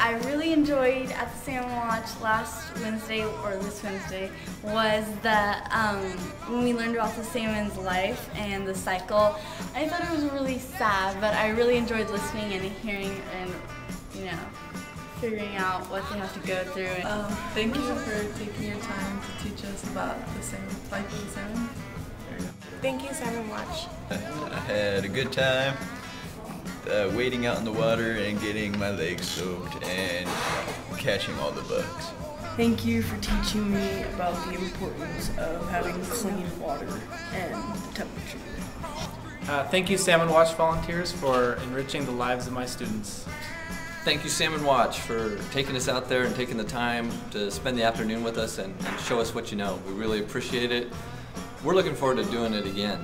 I really enjoyed at the Salmon Watch last Wednesday, or this Wednesday, was that when we learned about the salmon's life and the cycle. I thought it was really sad, but I really enjoyed listening and hearing and, you know, figuring out what they have to go through. Thank you for taking your time to teach us about the salmon, life of the salmon. Thank you, Salmon Watch. I had a good time. Wading out in the water and getting my legs soaked and catching all the bugs. Thank you for teaching me about the importance of having clean water and temperature. Thank you, Salmon Watch volunteers, for enriching the lives of my students. Thank you, Salmon Watch, for taking us out there and taking the time to spend the afternoon with us and show us what you know. We really appreciate it. We're looking forward to doing it again.